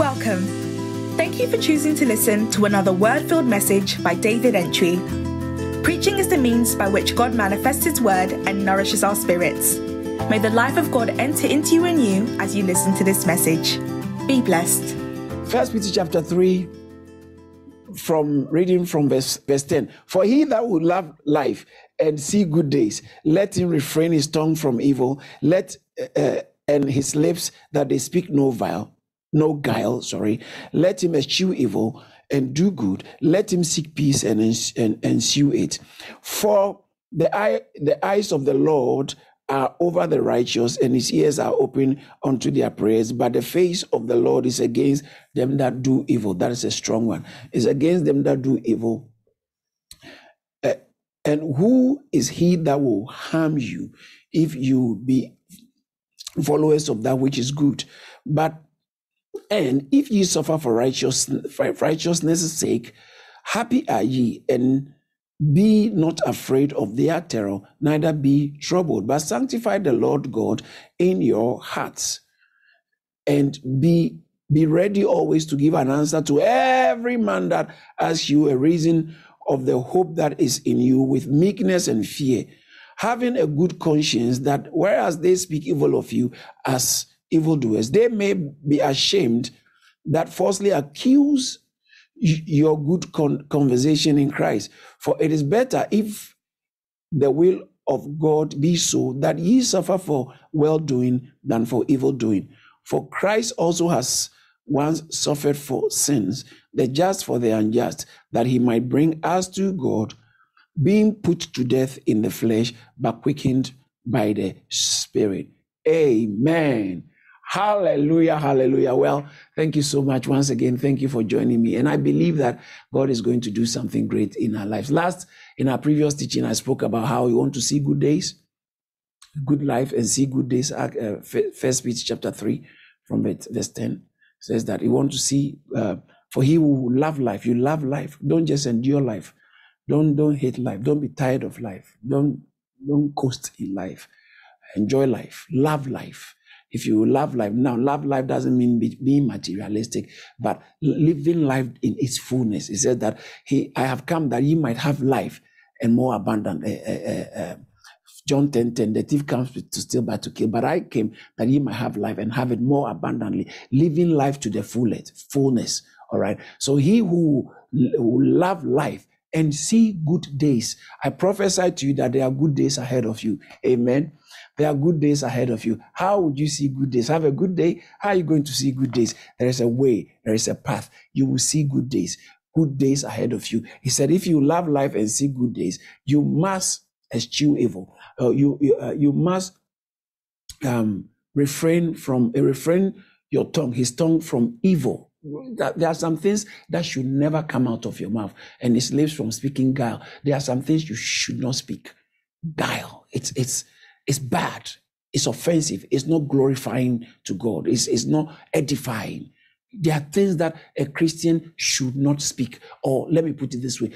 Welcome. Thank you for choosing to listen to another word-filled message by David Antwi. Preaching is the means by which God manifests His word and nourishes our spirits. May the life of God enter into you and you as you listen to this message. Be blessed. 1 Peter chapter 3, from reading from verse 10. For he that would love life and see good days, let him refrain his tongue from evil, and his lips that they speak no guile. Let him eschew evil and do good. Let him seek peace and ensue it. For the eyes of the Lord are over the righteous, and his ears are open unto their prayers. But the face of the Lord is against them that do evil. That is a strong one. It's against them that do evil. And who is he that will harm you if you be followers of that which is good? And if ye suffer for righteousness' sake, happy are ye, and be not afraid of their terror, neither be troubled. But sanctify the Lord God in your hearts, and be ready always to give an answer to every man that asks you a reason of the hope that is in you, with meekness and fear, having a good conscience, that whereas they speak evil of you as evildoers, they may be ashamed that falsely accuse your good conversation in Christ. For it is better, if the will of God be so, that ye suffer for well-doing than for evil-doing. For Christ also has once suffered for sins, the just for the unjust, that he might bring us to God, being put to death in the flesh, but quickened by the Spirit. Amen. Hallelujah, hallelujah. Well, thank you so much once again. Thank you for joining me. And I believe that God is going to do something great in our lives. In our previous teaching, I spoke about how you want to see good days, good life, and see good days. 1 Peter chapter 3 from verse 10 says that you want to see, for he who love life. You love life. Don't just endure life. Don't hate life. Don't be tired of life. Don't coast in life. Enjoy life. Love life. If you love life, now love life doesn't mean being materialistic, but living life in its fullness. He says that I have come that you might have life and more abundant. John 10:10, the thief comes to steal, but to kill. But I came that you might have life and have it more abundantly. Living life to the fullness. All right. So he who love life and see good days. I prophesy to you that there are good days ahead of you. Amen. There are good days ahead of you. How would you see good days? Have a good day. How are you going to see good days? There is a way. There is a path. You will see good days. Good days ahead of you. He said, if you love life and see good days, you must eschew evil. You must refrain your tongue, his tongue, from evil. There are some things that should never come out of your mouth, and his lips from speaking guile. There are some things you should not speak. Guile. It's bad. It's offensive. It's not glorifying to God. It's not edifying. There are things that a Christian should not speak. Or let me put it this way.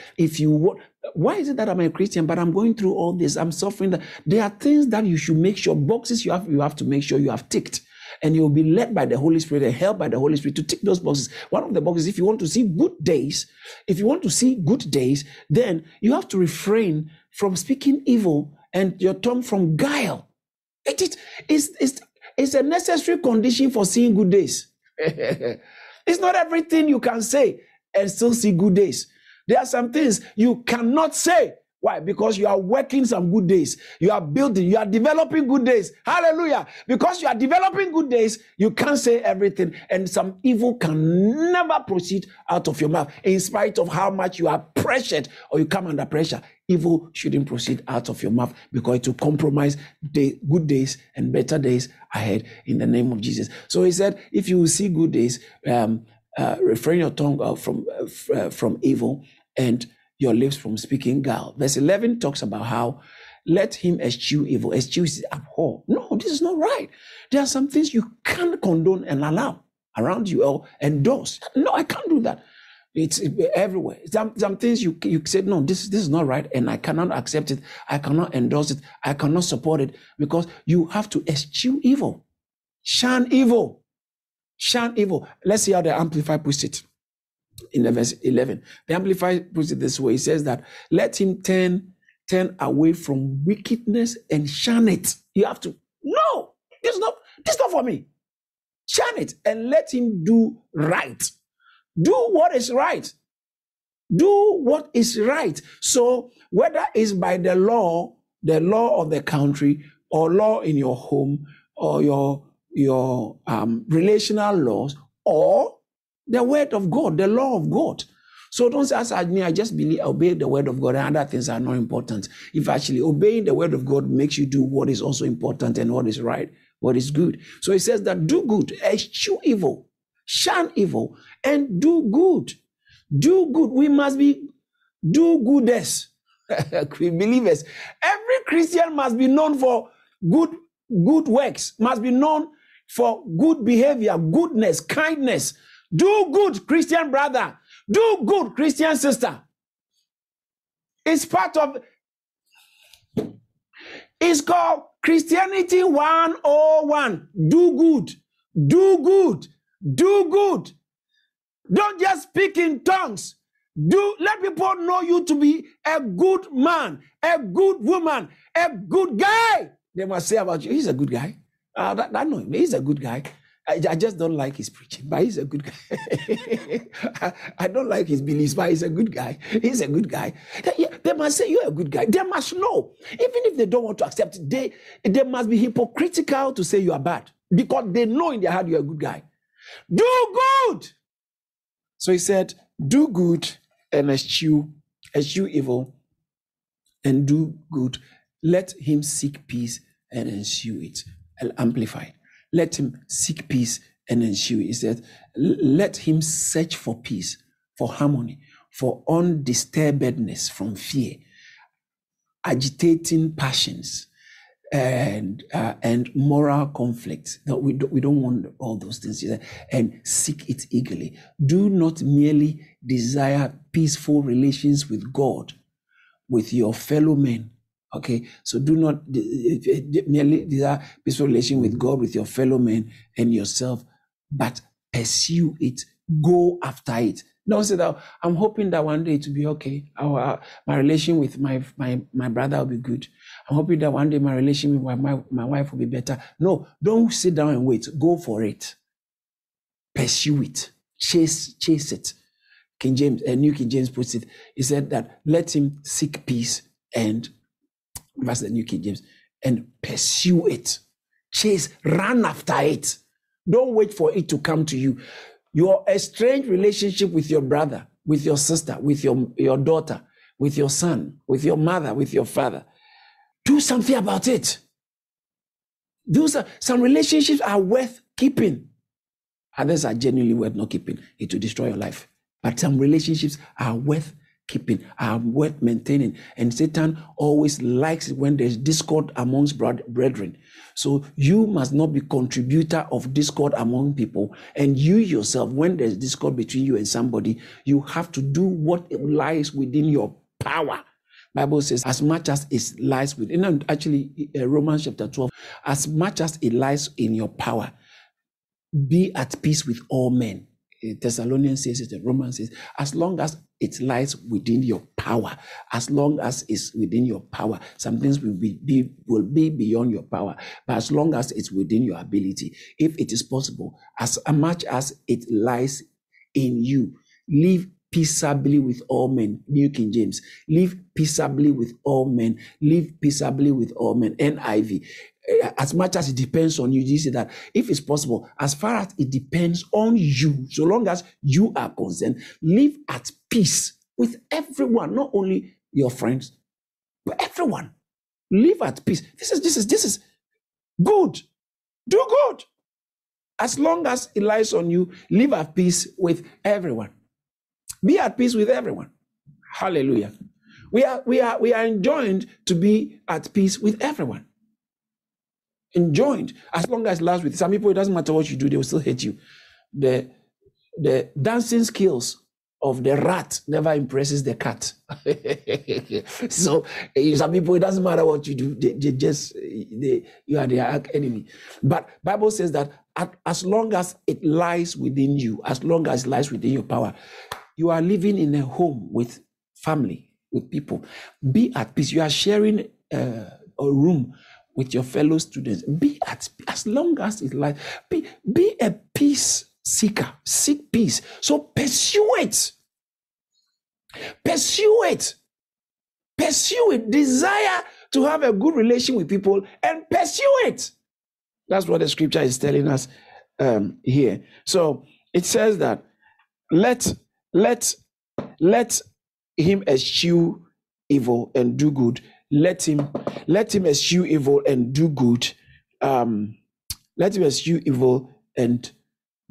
Why is it that I'm a Christian, but I'm going through all this? I'm suffering. There are things that you should make sure, boxes you have to make sure you have ticked. And you'll be led by the Holy Spirit and helped by the Holy Spirit to tick those boxes. One of the boxes, if you want to see good days, then you have to refrain from speaking evil and your tongue from guile. It's a necessary condition for seeing good days. It's not everything you can say and still see good days. There are some things you cannot say. Why? Because you are working some good days. You are building. You are developing good days. Hallelujah. Because you are developing good days, you can't say everything. And some evil can never proceed out of your mouth. In spite of how much you are pressured or you come under pressure, evil shouldn't proceed out of your mouth, because it will compromise good days and better days ahead, in the name of Jesus. So he said, if you will see good days, refrain your tongue from evil and your lips from speaking guile. Verse 11 talks about how let him eschew evil. Eschew is abhor. No, this is not right. There are some things you can't condone and allow around you or endorse. No, I can't do that. It's everywhere. Some things you said, no, this is not right, and I cannot accept it. I cannot endorse it. I cannot support it, because you have to eschew evil. Shun evil. shun evil. Let's see how the Amplified puts it in the verse 11. The Amplified puts it this way. It says that let him turn away from wickedness and shun it. You have to, no, this is not for me. Shun it and let him do right. Do what is right. Do what is right. So whether it's by the law of the country, or law in your home, or your relational laws, or the word of God, the law of God. So don't say, I just believe, obey the word of God, and other things are not important. If actually obeying the word of God makes you do what is also important and what is right, what is good. So it says that do good, eschew evil, shun evil, and do good. Do good. We must be do-gooders, believers. Every Christian must be known for good works, must be known for good behavior, goodness, kindness. Do good, Christian brother. Do good, Christian sister. It's part of, it's called Christianity 101. Do good, do good, do good. Don't just speak in tongues. Do, let people know you to be a good man, a good woman, a good guy. They must say about you, he's a good guy. I know him. He's a good guy. I just don't like his preaching, but he's a good guy. I don't like his beliefs, but he's a good guy. He's a good guy. They must say you're a good guy. They must know. Even if they don't want to accept it, they must be hypocritical to say you are bad, because they know in their heart you're a good guy. Do good. So he said, do good and eschew evil, and do good. Let him seek peace and ensue it. Amplified. Let him seek peace and ensue it. He said, let him search for peace, for harmony, for undisturbedness from fear, agitating passions, and moral conflict. No, we don't want all those things. And seek it eagerly. Do not merely desire peaceful relations with God, with your fellow men. Okay, so do not merely desire peaceful relation with God, with your fellow men and yourself, but pursue it. Go after it. Don't say that I'm hoping that one day it will be okay. My relation with my brother will be good. I'm hoping that one day my relation with my wife will be better. No, don't sit down and wait. Go for it. Pursue it. Chase it. King James, New King James puts it. He said that let him seek peace and that's the New King James, and pursue it. Chase, run after it. Don't wait for it to come to you. Your estranged relationship with your brother, with your sister, with your daughter, with your son, with your mother, with your father. Do something about it. Some relationships are worth keeping. Others are genuinely worth not keeping. It will destroy your life. But some relationships are worth keeping, are worth maintaining. And Satan always likes it when there's discord amongst brethren. So you must not be contributor of discord among people. And you yourself, when there's discord between you and somebody, you have to do what lies within your power. Bible says, as much as it lies within, and actually Romans chapter 12, as much as it lies in your power, be at peace with all men. Thessalonians says it, the Romans says, as long as it lies within your power, as long as it's within your power, some things will be beyond your power, but as long as it's within your ability, if it is possible, as much as it lies in you, live peaceably with all men. New King James, live peaceably with all men, live peaceably with all men. NIV, as much as it depends on you. You see that if it's possible, as far as it depends on you, so long as you are concerned, live at peace with everyone, not only your friends, but everyone. Live at peace. This is good. Do good. As long as it lies on you, live at peace with everyone. Be at peace with everyone. Hallelujah. We are enjoined to be at peace with everyone. Enjoined, as long as it lasts with some people. It doesn't matter what you do, they will still hate you. The dancing skills of the rat never impresses the cat. So some people, it doesn't matter what you do, you are their enemy. But Bible says that as long as it lies within you, as long as it lies within your power, you are living in a home with family, with people. Be at peace. You are sharing a room with your fellow students. Be at peace as long as it lies. Be a peace seeker. Seek peace. So pursue it. Pursue it. Pursue it. Desire to have a good relation with people and pursue it. That's what the scripture is telling us here. So it says that let him eschew evil and do good. Let him eschew evil and do good. Let him eschew evil and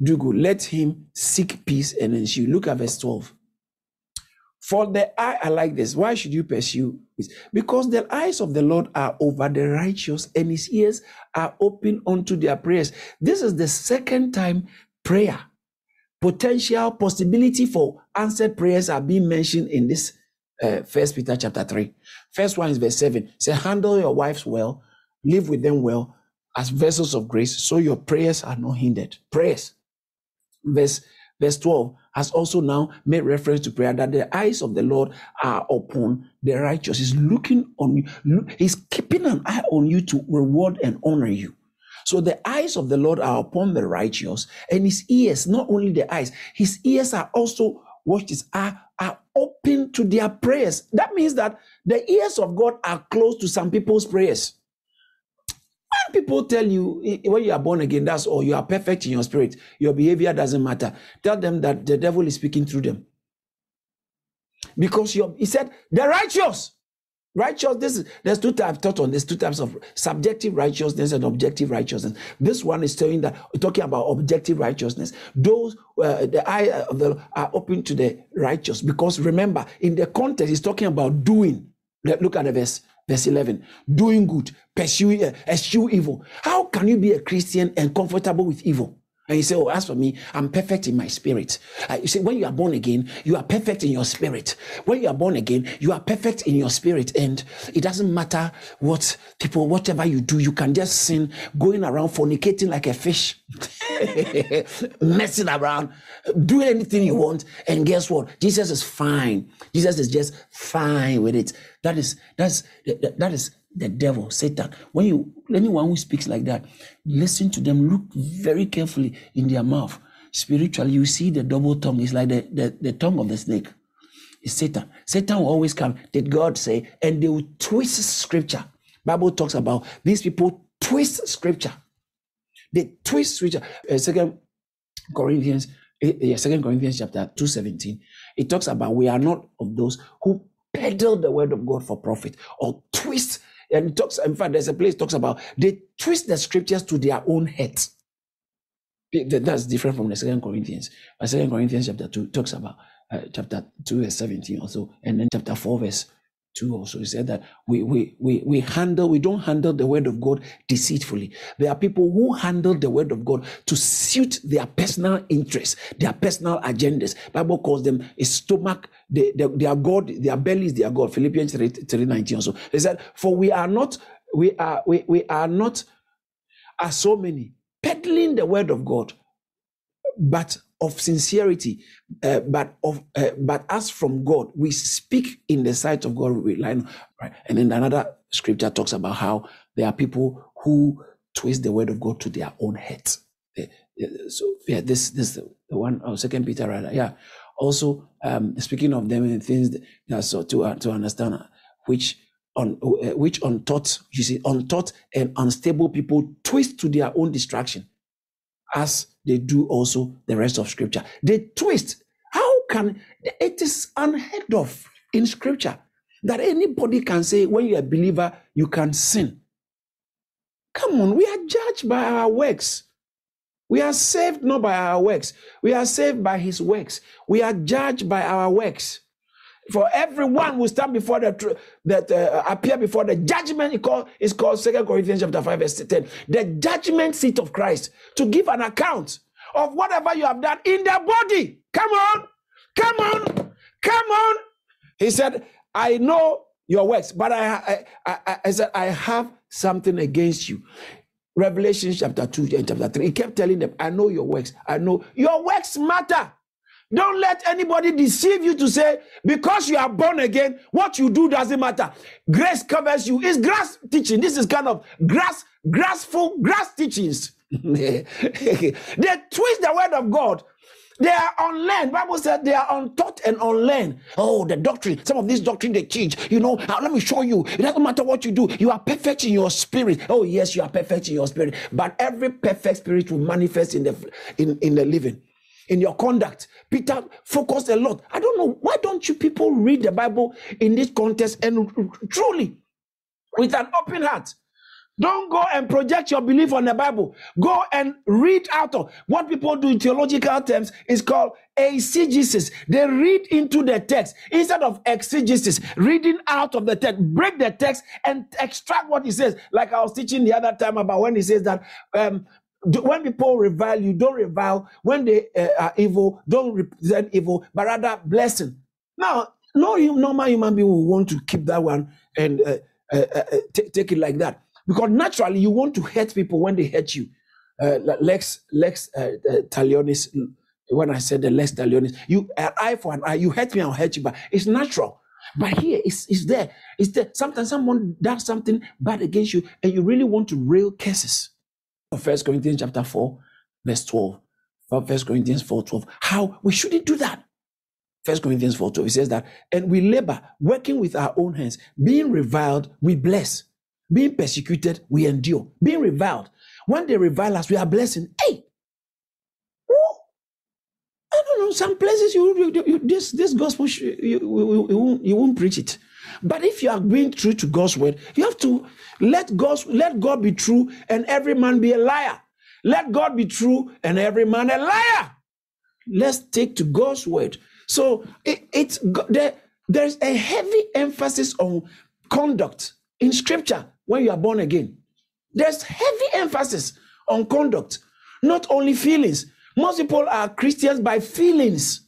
do good. Let him seek peace and ensue. Look at verse 12. For the eye, I like this. Why should you pursue peace? Because the eyes of the Lord are over the righteous, and his ears are open unto their prayers. This is the second time prayer, potential possibility for answered prayers, are being mentioned in this 1 Peter chapter 3. First one is verse 7. Say, handle your wives well, live with them well, as vessels of grace, so your prayers are not hindered. Prayers. Verse 12 has also now made reference to prayer, that the eyes of the Lord are upon the righteous. He's looking on you. He's keeping an eye on you to reward and honor you. So the eyes of the Lord are upon the righteous, and his ears, not only the eyes, his ears are also, watch this, are open to their prayers. That means that the ears of God are close to some people's prayers. When people tell you, when you are born again, that's all, you are perfect in your spirit, your behavior doesn't matter, tell them that the devil is speaking through them. Because he said, the righteous. Righteous, there's two types taught on this, two types of subjective righteousness and objective righteousness. This one is talking about objective righteousness. Those the eye of the are open to the righteous, because remember, in the context, he's talking about doing. Look at the verse 11. Doing good, eschew evil. How can you be a Christian and comfortable with evil? And you say, oh, as for me, I'm perfect in my spirit. You say, when you are born again, you are perfect in your spirit. When you are born again, you are perfect in your spirit. And it doesn't matter what people, whatever you do, you can just sin, going around fornicating like a fish, messing around, doing anything you want. And guess what? Jesus is fine. Jesus is just fine with it. That is the devil, Satan. When anyone who speaks like that, listen to them, look very carefully in their mouth. Spiritually, you see the double tongue. It's like the tongue of the snake. It's Satan. Satan will always come, did God say, and they will twist scripture. Bible talks about these people twist scripture. They twist scripture. 2 Corinthians chapter 2:17. It talks about we are not of those who peddle the word of God for profit or twist. And it talks, in fact, there's a place it talks about they twist the scriptures to their own head. That's different from the 2 Corinthians. 2 Corinthians chapter 2 talks about chapter 2 verse 17 also, and then chapter 4 verse 2 also. It said that we don't handle the word of God deceitfully. There are people who handle the word of God to suit their personal interests, their personal agendas. Bible calls them a stomach, their God, their belly is their God. Philippians 3:19 also. It said, for we are not as so many peddling the word of God, but of sincerity, but as from God, we speak in the sight of God. We rely on, right? And then another scripture talks about how there are people who twist the word of God to their own head. So yeah, this the one, oh, 2 Peter rather, yeah. Also, speaking of them and things that so to understand, which untaught, you see, untaught and unstable people twist to their own distraction, as they do also the rest of scripture. They twist. How can, it is unheard of in scripture that anybody can say when you're a believer, you can sin. Come on, we are judged by our works. We are saved not by our works. We are saved by his works. We are judged by our works. For everyone will stand before appear before the judgment. It's called 2 Corinthians chapter 5 verse 10. The judgment seat of Christ, to give an account of whatever you have done in the body. Come on. Come on, come on. He said, I know your works, but I said, I have something against you. Revelation chapter 2 and chapter 3. He kept telling them, I know your works. I know your works matter. Don't let anybody deceive you to say, because you are born again, what you do doesn't matter. Grace covers you. It's grass teaching. This is kind of grass teachings. They twist the word of God. They are unlearned. Bible says they are untaught and unlearned. Oh, the doctrine. Some of these doctrine they teach. You know, let me show you. It doesn't matter what you do. You are perfect in your spirit. Oh, yes, you are perfect in your spirit. But every perfect spirit will manifest in the living, in your conduct. Peter focused a lot. I don't know. Why don't you people read the Bible in this context and truly, with an open heart? Don't go and project your belief on the Bible. Go and read out of what people do in theological terms is called exegesis. They read into the text instead of exegesis, reading out of the text. Break the text and extract what it says. Like I was teaching the other time about when he says that when people revile you, don't revile. When they are evil, don't represent evil, but rather blessing. Now, no normal human being will want to keep that one and take it like that. Because naturally, you want to hurt people when they hurt you. Lex talionis, when I said the lex talionis, you an eye for an eye, you hurt me, I'll hurt you, but it's natural. But here, it's there. Sometimes someone does something bad against you, and you really want to rail curses. 1 Corinthians chapter 4, verse 12. 1 Corinthians 4, 12. How we shouldn't do that. 1 Corinthians 4, 12, it says that, and we labor, working with our own hands, being reviled, we bless. Being persecuted, we endure. Being reviled. When they revile us, we are blessing. Hey! Whoa. I don't know. Some places, this gospel, you won't preach it. But if you are being true to God's word, you have to let God be true and every man be a liar. Let God be true and every man a liar. Let's take to God's word. So there's a heavy emphasis on conduct. In scripture, when you are born again, there's heavy emphasis on conduct, not only feelings. Most people are Christians by feelings.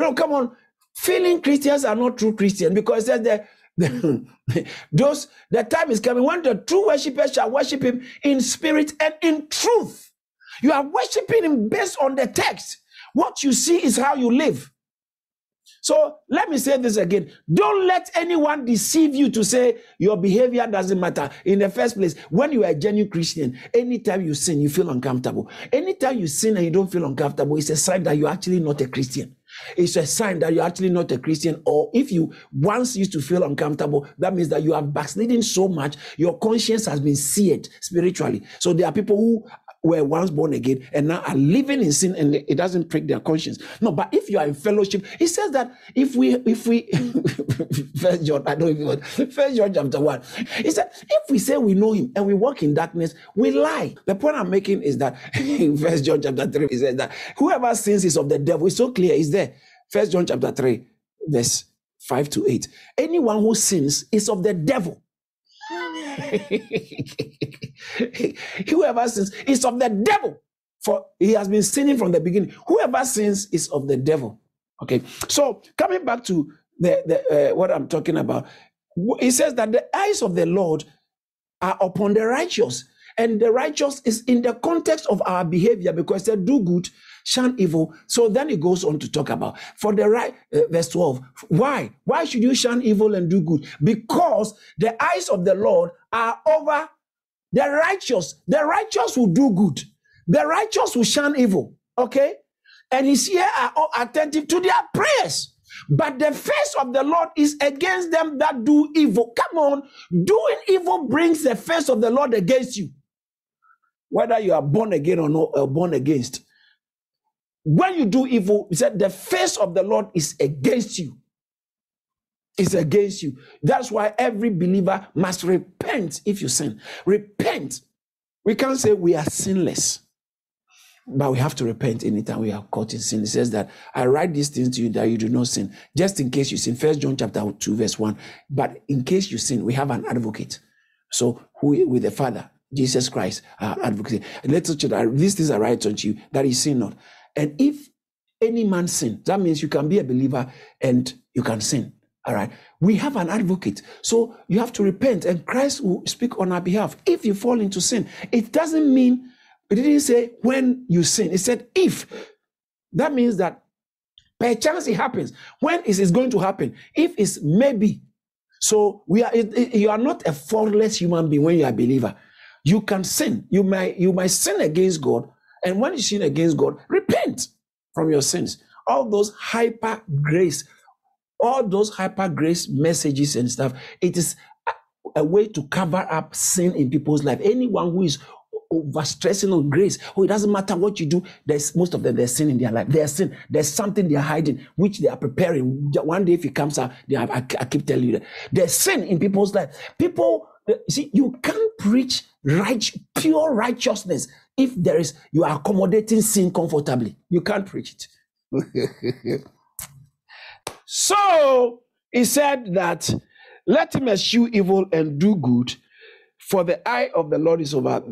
No, come on. Feeling Christians are not true Christians, because it says the time is coming when the true worshippers shall worship him in spirit and in truth. You are worshiping him based on the text. What you see is how you live. So let me say this again. Don't let anyone deceive you to say your behavior doesn't matter. In the first place, when you are a genuine Christian, anytime you sin, you feel uncomfortable. Anytime you sin and you don't feel uncomfortable, it's a sign that you're actually not a Christian. It's a sign that you're actually not a Christian. Or if you once used to feel uncomfortable, that means that you are backsliding so much, your conscience has been seared spiritually. So there are people who were once born again and now are living in sin, and it doesn't prick their conscience. No, but if you are in fellowship, it says that if we, First John, I don't even know, First John chapter 1, it said, if we say we know him and we walk in darkness, we lie. The point I'm making is that in First John chapter 3, it says that whoever sins is of the devil. It's so clear, it's there. First John chapter 3, verse 5 to 8. Anyone who sins is of the devil. Whoever sins is of the devil, for he has been sinning from the beginning. Whoever sins is of the devil. Okay, so coming back to the what I'm talking about, it says that the eyes of the Lord are upon the righteous, and the righteous is in the context of our behavior, because they do good, shun evil. So then it goes on to talk about for the right, verse 12. Why should you shun evil and do good? Because the eyes of the Lord are over the righteous. The righteous will do good. The righteous will shun evil. Okay, and his ears are all attentive to their prayers. But the face of the Lord is against them that do evil. Come on, doing evil brings the face of the Lord against you, whether you are born again or not, born against. When you do evil, he said, the face of the Lord is against you. It's against you. That's why every believer must repent if you sin. Repent. We can't say we are sinless, but we have to repent anytime we are caught in sin. It says that I write these things to you that you do not sin, just in case you sin. First John chapter 2, verse 1. But in case you sin, we have an advocate. So who with the Father, Jesus Christ, our advocate. Little children, these things I write unto you that you sin not. And if any man sin. That means you can be a believer and you can sin. All right. We have an advocate. So you have to repent and Christ will speak on our behalf. If you fall into sin, it doesn't mean, it didn't say when you sin. It said if. That means that by chance it happens. When is it going to happen? If it's maybe. So you are not a faultless human being when you are a believer. You can sin. You might sin against God. And when you sin against God, repent from your sins. All those hyper grace, messages and stuff, it is a way to cover up sin in people's life. Anyone who is overstressing on grace, it doesn't matter what you do, most of them, there's sin in their life. There's sin. There's something they're hiding, which they are preparing. One day if it comes out, I keep telling you that. There's sin in people's life. People, see, you can't preach pure righteousness if you are accommodating sin comfortably. You can't preach it. So he said that, let him eschew evil and do good, for the eye of the Lord is over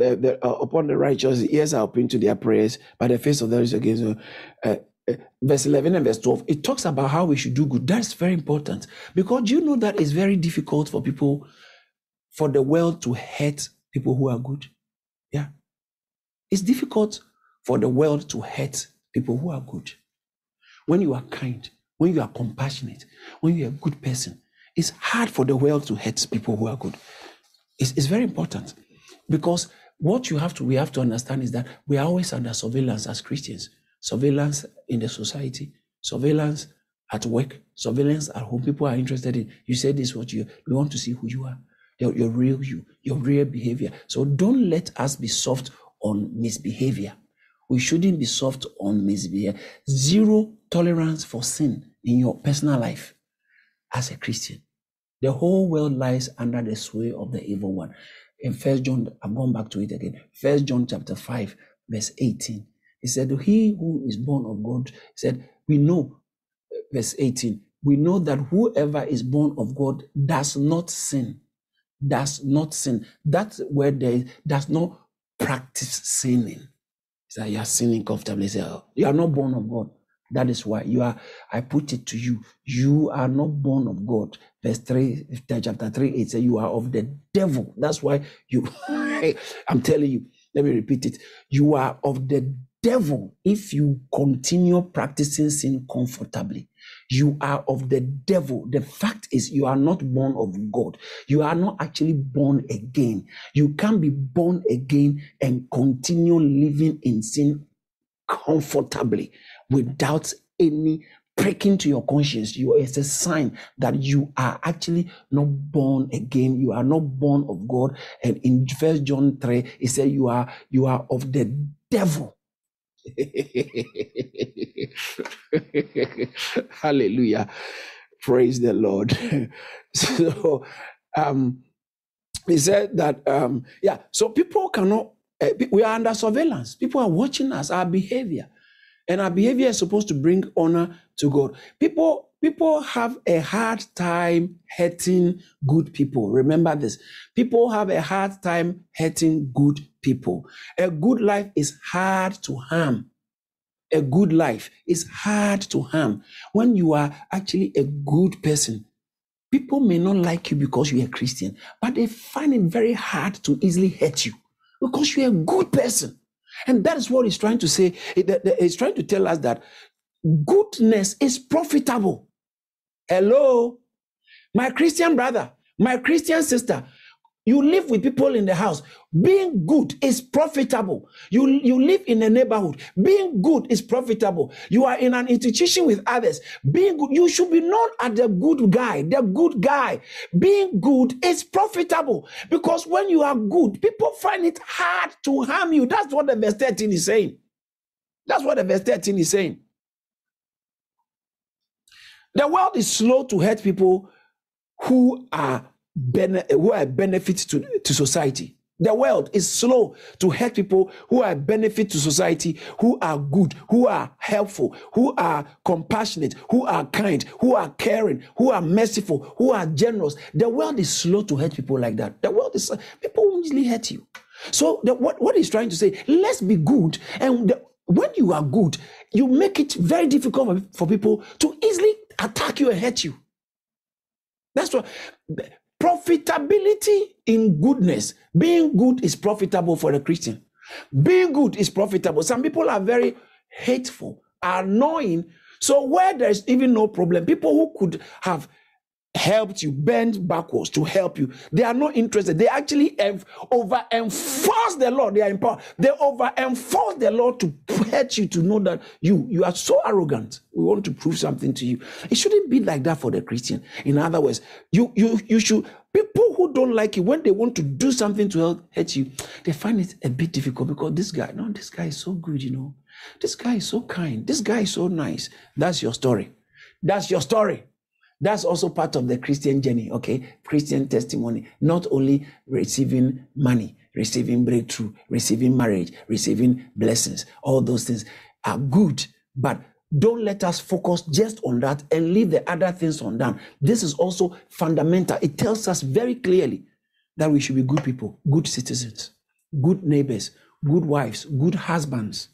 upon the righteous, the ears are open to their prayers, but the face of the Lord is against them. Verse 11 and verse 12, it talks about how we should do good. That's very important, because you know that it's very difficult for people, for the world to hurt people who are good. Yeah. It's difficult for the world to hurt people who are good. When you are kind, when you are compassionate, when you are a good person, it's hard for the world to hurt people who are good. It's very important, because what we have to understand is that we are always under surveillance as Christians. Surveillance in the society, surveillance at work, surveillance at home. People are interested in, you said this, we want to see who you are, your real you, your real behavior. So don't let us be soft on misbehavior. We shouldn't be soft on misbehavior. Zero tolerance for sin in your personal life as a Christian. The whole world lies under the sway of the evil one. In 1 John, I've gone back to it again. 1 John chapter 5, verse 18. He said, he who is born of God, he said, we know, verse 18, we know that whoever is born of God does not sin. Does not sin. That's where there does not practice sinning. It's like you are sinning comfortably. Say, you are not born of God. That is why you are, I put it to you, you are not born of God. Verse 3, chapter 3, it says you are of the devil. That's why you, I'm telling you, let me repeat it. You are of the devil if you continue practicing sin comfortably. You are of the devil. The fact is you are not born of God. You are not actually born again. You can't be born again and continue living in sin comfortably without any pricking to your conscience. It's a sign that you are actually not born again. You are not born of God. And in 1 John 3, it said you are of the devil. Hallelujah. Praise the Lord. So he said that so people cannot, we are under surveillance. People are watching us, our behavior. And our behavior is supposed to bring honor to God. People have a hard time hurting good people. Remember this. People have a hard time hurting good people. A good life is hard to harm. A good life is hard to harm. When you are actually a good person, people may not like you because you are a Christian, but they find it very hard to easily hurt you because you are a good person. And that is what he's trying to say. He's trying to tell us that goodness is profitable. Hello, my Christian brother, my Christian sister, you live with people in the house. Being good is profitable. You live in a neighborhood. Being good is profitable. You are in an institution with others. Being good, you should be known as the good guy, the good guy. Being good is profitable, because when you are good, people find it hard to harm you. That's what the verse 13 is saying. That's what the verse 13 is saying. The world is slow to hurt people who are a benefit to society. The world is slow to hurt people who are a benefit to society, who are good, who are helpful, who are compassionate, who are kind, who are caring, who are merciful, who are generous. The world is slow to hurt people like that. The world is, people will easily hurt you. So what he's trying to say, let's be good. And when you are good, you make it very difficult for people to easily attack you and hurt you. That's why profitability in goodness. Being good is profitable for a Christian. Being good is profitable. Some people are very hateful, annoying. So where there is even no problem, people who could have helped you bend backwards to help you, they are not interested. They actually over enforce the law. They are in power. They over enforce the law to hurt you, to know that you are so arrogant. We want to prove something to you. It shouldn't be like that for the Christian. In other words, you should. People who don't like you, when they want to do something to help hurt you, they find it a bit difficult because this guy is so good, this guy is so kind, this guy is so nice. That's your story. That's your story. That's also part of the Christian journey, okay? Christian testimony, not only receiving money, receiving breakthrough, receiving marriage, receiving blessings. All those things are good, but don't let us focus just on that and leave the other things undone. This is also fundamental. It tells us very clearly that we should be good people, good citizens, good neighbors, good wives, good husbands,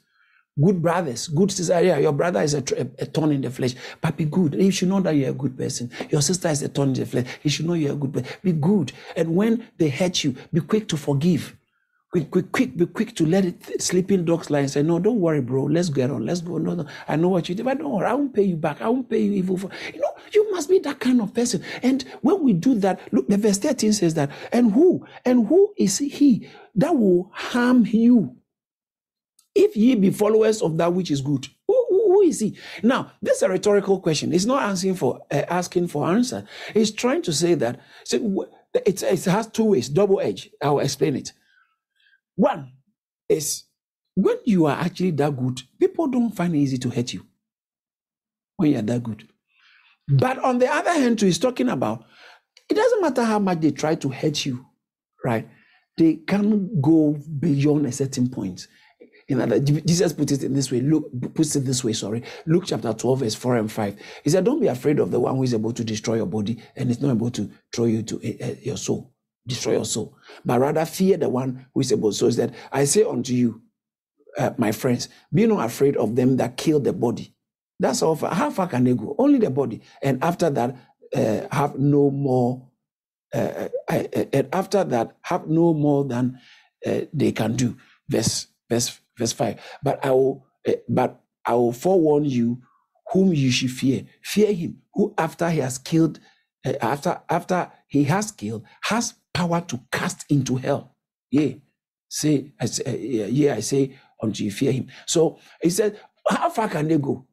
good brothers, good sisters. Yeah, your brother is a thorn in the flesh, but be good. You should know that you're a good person. Your sister is a thorn in the flesh. You should know you're a good person. Be good. And when they hurt you, be quick to forgive. Be quick to let it sleeping dogs lie and say, no, don't worry, bro. Let's get on. Let's go. No, I know what you did, but don't worry. I won't pay you back. I won't pay you evil for. You must be that kind of person. And when we do that, look, the verse 13 says that, and who is he that will harm you? If ye be followers of that which is good, who is he? Now, this is a rhetorical question. It's not asking for answer. It's trying to say that it has two ways, double edge. I'll explain it. One is when you are actually that good, people don't find it easy to hurt you when you're that good. But on the other hand, too, he's talking about it doesn't matter how much they try to hurt you, right? They can't go beyond a certain point. Jesus put it in this way. Luke chapter 12, verse 4 and 5. He said, don't be afraid of the one who is able to destroy your body and is not able to throw you to your soul, destroy your soul. But rather fear the one who is able. So he said, I say unto you, my friends, be not afraid of them that kill the body. That's all. How far can they go? Only the body. And after that, have no more than they can do. Verse 5. But I will forewarn you, whom you should fear. Fear him who, after he has killed, has power to cast into hell. I say unto you, fear him. So he said, how far can they go?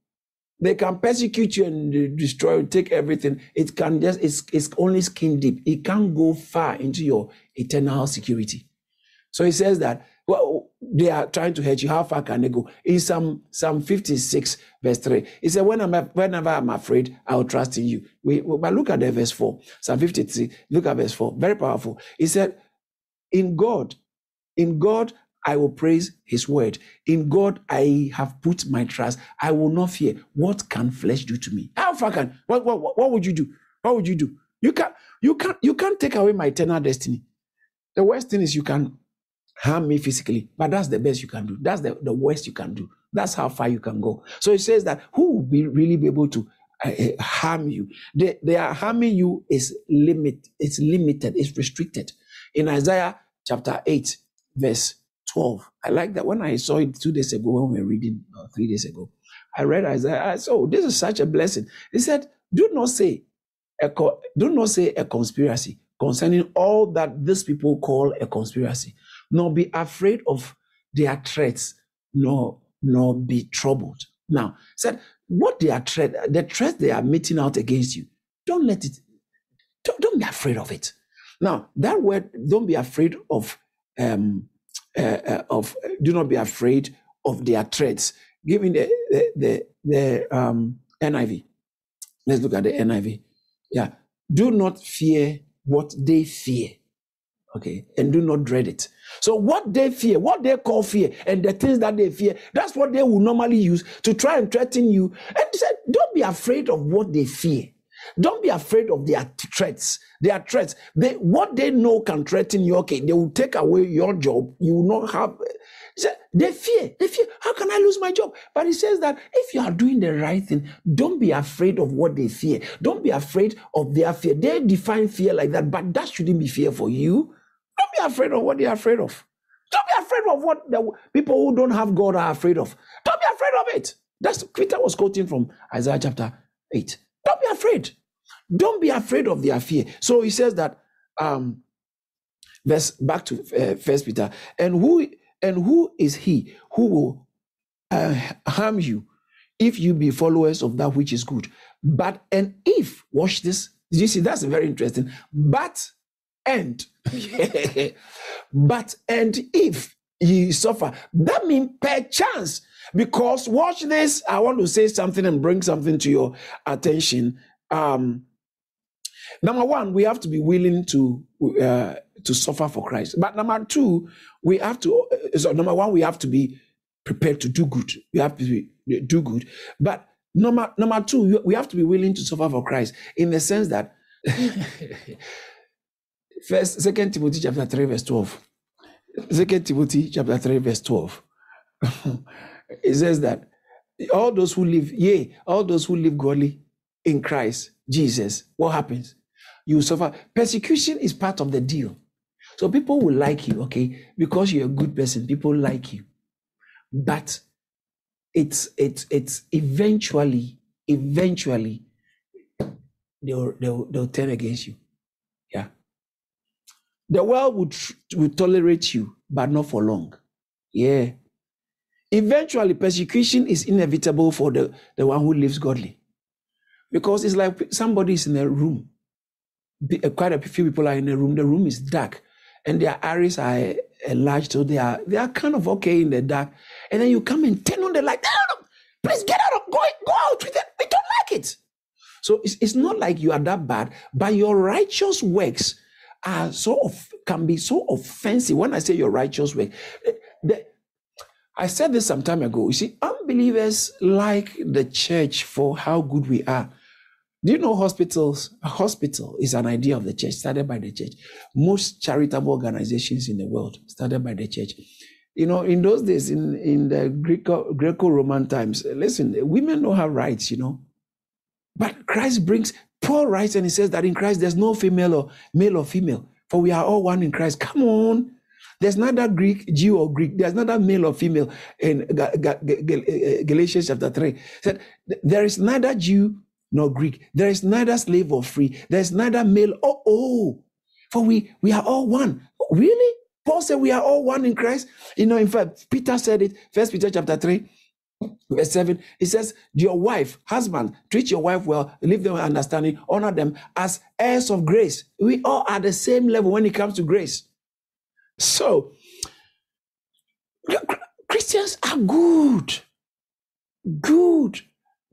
They can persecute you and destroy, take everything. It can just. It's only skin deep. It can't go far into your eternal security. So he says that. Well, they are trying to hurt you. How far can they go? In Psalm 56, verse 3, it said, whenever I'm afraid, I'll trust in you. But look at the verse 4. Psalm 53, look at verse 4. Very powerful. It said, in God, I will praise his word. In God, I have put my trust. I will not fear. What can flesh do to me? How far can? What would you do? What would you do? You can't take away my eternal destiny. The worst thing is you can harm me physically, but that's the best you can do. That's the worst you can do. That's how far you can go. So it says that who will really be able to harm you? They are harming you is limit. It's limited. It's restricted. In Isaiah chapter 8, verse 12. I like that. When I saw it 2 days ago, when we were reading 3 days ago, I read Isaiah. I said, oh, this is such a blessing. He said, do not say a conspiracy concerning all that these people call a conspiracy. Nor be afraid of their threats, nor be troubled. Now, said what they are the threats they are meting out against you. Don't be afraid of it. Now, that word, don't be afraid of. Do not be afraid of their threats. Given the NIV, let's look at the NIV. Yeah, do not fear what they fear. Okay, and do not dread it. So what they fear, what they call fear, and the things that they fear, that's what they will normally use to try and threaten you. And he said, don't be afraid of what they fear. Don't be afraid of their threats. Their threats. What they know can threaten you. Okay, they will take away your job. You will not have He said, they fear. How can I lose my job? But he says that if you are doing the right thing, don't be afraid of what they fear. Don't be afraid of their fear. They define fear like that, but that shouldn't be fear for you. Don't be afraid of what they are afraid of. Don't be afraid of what the people who don't have God are afraid of. Don't be afraid of it. That's Peter was quoting from Isaiah chapter 8. Don't be afraid. Don't be afraid of their fear. So he says that, back to 1 Peter, and who is he who will harm you if you be followers of that which is good? But, and if, watch this. You see, that's very interesting. But, and if ye suffer, that means perchance, because watch this. I want to say something and bring something to your attention. Number one, we have to be willing to suffer for Christ. But number two, we have to. So number one, we have to be prepared to do good. We have to do good. But number two, we have to be willing to suffer for Christ in the sense that. 2 Timothy chapter 3 verse 12. 2 Timothy chapter 3 verse 12. It says that all those who live godly in Christ Jesus, what happens? You suffer. Persecution is part of the deal. So people will like you, okay? Because you're a good person, people like you. But it's eventually they'll turn against you. Yeah. The world will tolerate you, but not for long. Yeah. Eventually, persecution is inevitable for the one who lives godly. Because it's like somebody is in a room. Quite a few people are in a room. The room is dark. And their iris are enlarged, so they are kind of okay in the dark. And then you come and turn on the light. No, please get out of, go out with it. We don't like it. So it's not like you are that bad, but your righteous works can be so offensive. When I say your righteous way, I said this some time ago. You see, unbelievers like the church for how good we are. Do you know hospitals? A hospital is an idea of the church, started by the church. Most charitable organizations in the world started by the church. You know, in those days, in the Greco-Roman times, listen, women don't have rights, you know. But Christ brings. Paul writes and he says that in Christ there's no female or male or female, for we are all one in Christ. Come on. There's neither Greek, Jew or Greek. There's neither male or female in Galatians chapter 3. Said, there is neither Jew nor Greek. There is neither slave or free. There is neither male or for we are all one. Really? Paul said we are all one in Christ. You know, in fact, Peter said it, 1 Peter chapter 3. Verse 7, it says, your wife, husband, treat your wife well, leave them with understanding, honor them as heirs of grace. We all are the same level when it comes to grace. So, Christians are good.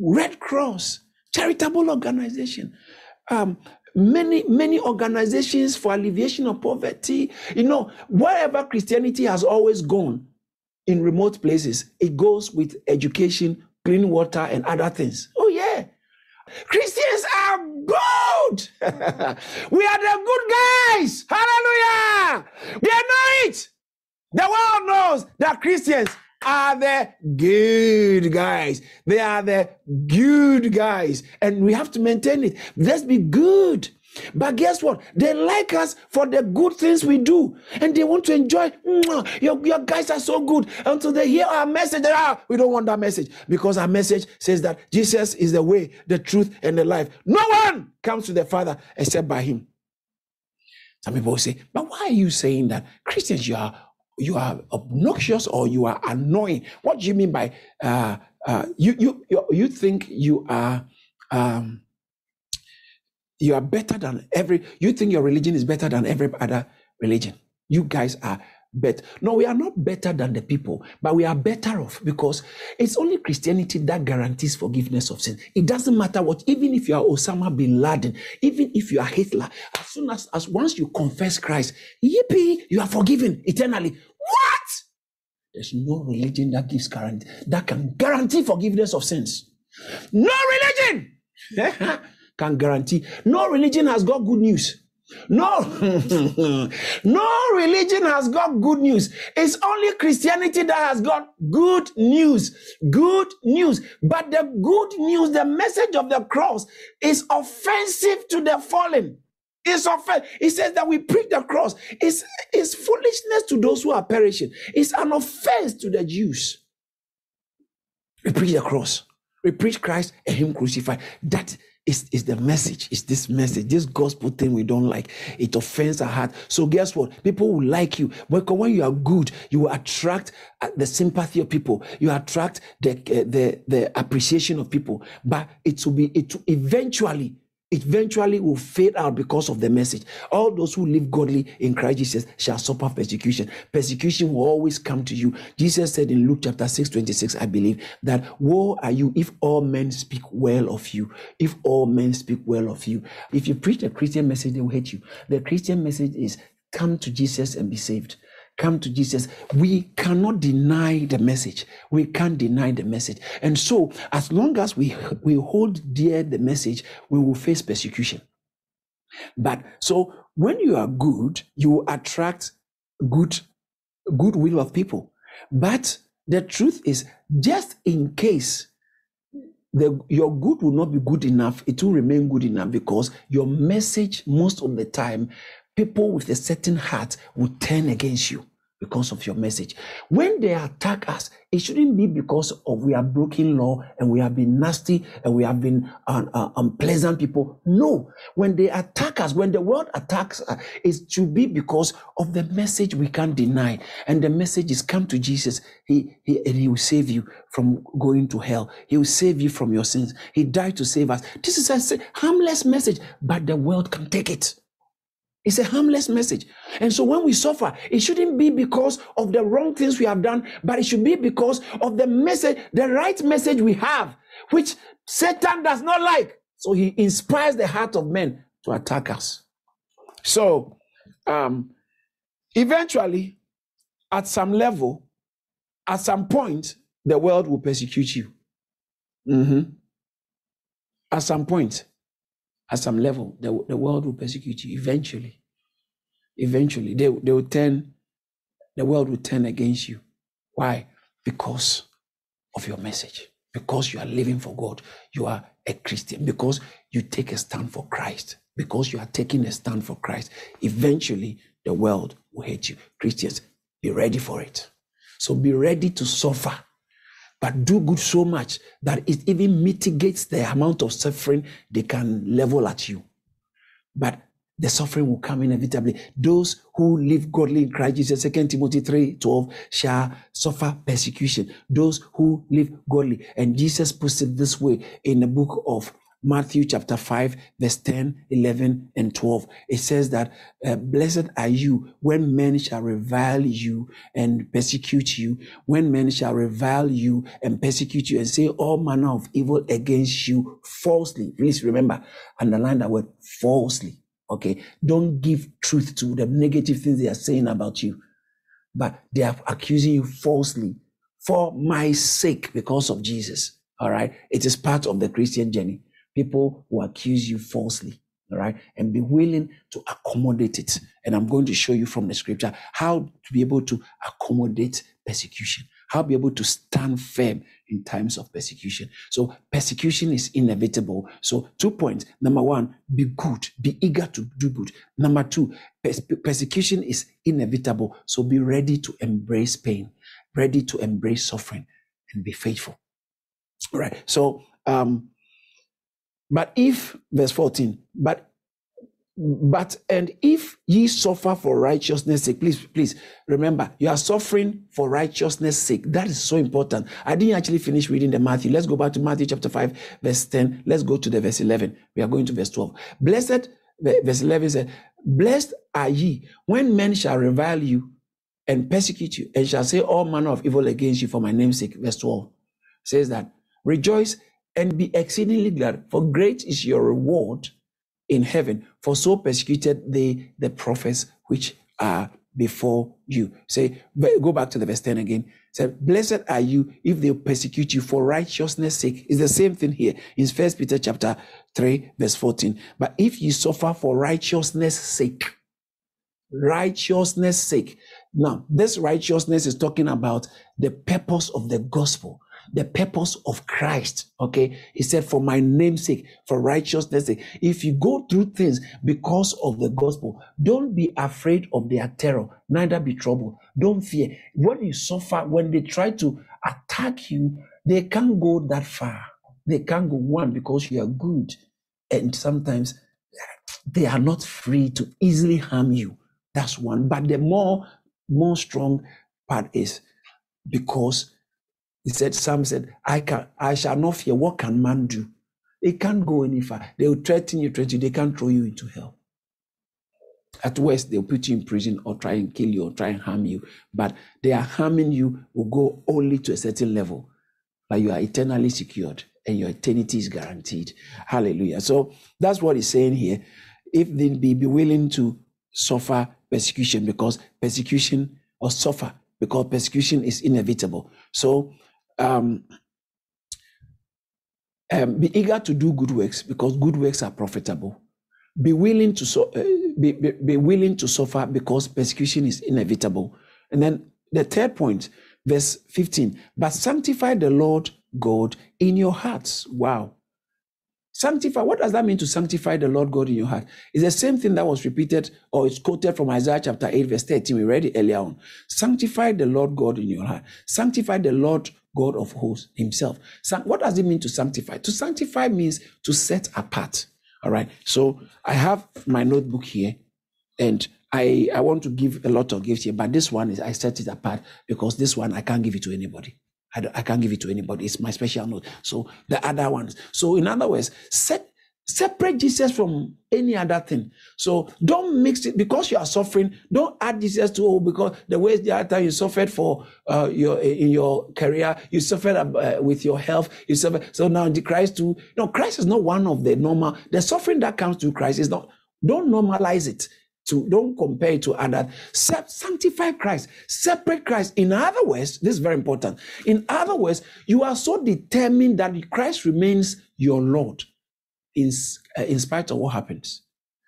Red Cross, charitable organization. Many organizations for alleviation of poverty. You know, wherever Christianity has always gone, in remote places, it goes with education, clean water, and other things. Oh, yeah. Christians are good. We are the good guys. Hallelujah. They know it. The world knows that Christians are the good guys. They are the good guys. And we have to maintain it. Let's be good. But guess what? They like us for the good things we do. And they want to enjoy. Your guys are so good. Until they hear our message, we don't want that message. Because our message says that Jesus is the way, the truth, and the life. No one comes to the Father except by him. Some people say, but why are you saying that? Christians, you are obnoxious or you are annoying. What do you mean by you think you are... You are better than you think your religion is better than every other religion. You guys are better. No, we are not better than the people, but we are better off because it's only Christianity that guarantees forgiveness of sin. It doesn't matter what, even if you are Osama bin Laden, even if you are Hitler, as soon as once you confess Christ, yippee, you are forgiven eternally. What? There's no religion that gives that can guarantee forgiveness of sins. No religion! Can guarantee. No religion has got good news. No, no religion has got good news. It's only Christianity that has got good news. Good news. But the good news, the message of the cross, is offensive to the fallen. It's offense. It says that we preach the cross. It's foolishness to those who are perishing. It's an offense to the Jews. We preach the cross. We preach Christ and him crucified. That is the message. It's this message. This gospel thing we don't like. It offends our heart. So guess what? People will like you. Because when you are good, you will attract the sympathy of people. You attract the appreciation of people. But it eventually will fade out because of the message. All those who live godly in Christ Jesus shall suffer persecution. Persecution will always come to you. Jesus said in Luke chapter 6:26, I believe, that woe are you if all men speak well of you. If all men speak well of you. If you preach the Christian message, they will hate you. The Christian message is come to Jesus and be saved. Come to Jesus. We cannot deny the message. We can't deny the message. And so, as long as we hold dear the message, we will face persecution. But so, when you are good, you attract goodwill of people. But the truth is, just in case your good will not be good enough, it will remain good enough because your message, most of the time, people with a certain heart will turn against you because of your message. When they attack us, it shouldn't be because of we are breaking law and we have been nasty and we have been unpleasant people. No, when they attack us, when the world attacks us, it should be because of the message we can't deny. And the message is come to Jesus. He will save you from going to hell. He will save you from your sins. He died to save us. This is a harmless message, but the world can take it. It's a harmless message. And so when we suffer, it shouldn't be because of the wrong things we have done, but it should be because of the message, the right message we have, which Satan does not like. So he inspires the heart of men to attack us. So eventually, at some level, at some point, the world will persecute you. At some point. At some level, the world will persecute you eventually. Eventually, the world will turn against you. Why? Because of your message. Because you are living for God. You are a Christian. Because you take a stand for Christ. Because you are taking a stand for Christ. Eventually, the world will hate you. Christians, be ready for it. So be ready to suffer. But do good so much that it even mitigates the amount of suffering they can level at you. But the suffering will come inevitably. Those who live godly in Christ Jesus, 2 Timothy 3:12, shall suffer persecution. Those who live godly. And Jesus puts it this way in the book of Matthew chapter 5, verse 10, 11, and 12. It says that, blessed are you when men shall revile you and persecute you, when men shall revile you and persecute you and say all manner of evil against you falsely. Please remember, underline that word, falsely. Okay? Don't give truth to the negative things they are saying about you, but they are accusing you falsely for my sake because of Jesus. All right? It is part of the Christian journey. People who accuse you falsely, all right? And be willing to accommodate it. And I'm going to show you from the scripture how to be able to accommodate persecution, how to be able to stand firm in times of persecution. So persecution is inevitable. So 2 points. Number one, be good. Be eager to do good. Number two, persecution is inevitable. So be ready to embrace pain, ready to embrace suffering, and be faithful. All right, so... verse 14, and if ye suffer for righteousness' sake, please remember, you are suffering for righteousness' sake. That is so important. I didn't actually finish reading the Matthew. Let's go back to Matthew chapter 5, verse 10. Let's go to the verse 11. We are going to verse 12. Verse 11 said, blessed are ye when men shall revile you and persecute you and shall say all manner of evil against you for my name's sake. Verse 12 says that, rejoice and be exceedingly glad, for great is your reward in heaven, for so persecuted they the prophets which are before you. Say, go back to the verse 10 again. Say, blessed are you if they persecute you for righteousness' sake. It's the same thing here in 1 Peter chapter 3, verse 14. But if you suffer for righteousness' sake, righteousness' sake. Now, this righteousness is talking about the purpose of the gospel, the purpose of Christ, okay? He said, for my name's sake, for righteousness' sake. If you go through things because of the gospel, don't be afraid of their terror, neither be troubled. Don't fear. When you suffer, when they try to attack you, they can't go that far. They can't go, one, because you are good. And sometimes they are not free to easily harm you. That's one. But the more strong part is because he said, Psalm said, I shall not fear. What can man do? They can't go any far. They will threaten you. They can't throw you into hell. At worst, they'll put you in prison or try and kill you or try and harm you. But they are harming you will go only to a certain level. But you are eternally secured and your eternity is guaranteed. Hallelujah. So that's what he's saying here. If they be willing to suffer persecution, because persecution or suffer, because persecution is inevitable. So be eager to do good works, because good works are profitable. Be willing to be willing to suffer, because persecution is inevitable. And then the third point, verse 15, but sanctify the Lord God in your hearts. Wow. Sanctify, what does that mean to sanctify the Lord God in your heart? It's the same thing that was repeated, or it's quoted from Isaiah chapter 8, verse 13. We read it earlier on. Sanctify the Lord God in your heart. Sanctify the Lord God of hosts himself. What does it mean to sanctify? To sanctify means to set apart. All right. So I have my notebook here, and I want to give a lot of gifts here, but this one is I set it apart, because this one I can't give it to anybody. I can't give it to anybody. It's my special note. So the other ones. So in other words, separate Jesus from any other thing. So don't mix it. Because you are suffering, don't add Jesus to, oh, because the way the other time you suffered for in your career, you suffered with your health, you suffered. So now the Christ too. No, Christ is not one of the normal. The suffering that comes to Christ is not. Don't normalize it. Don't compare it to others. Sanctify Christ. Separate Christ. In other words, this is very important. In other words, you are so determined that Christ remains your Lord in spite of what happens.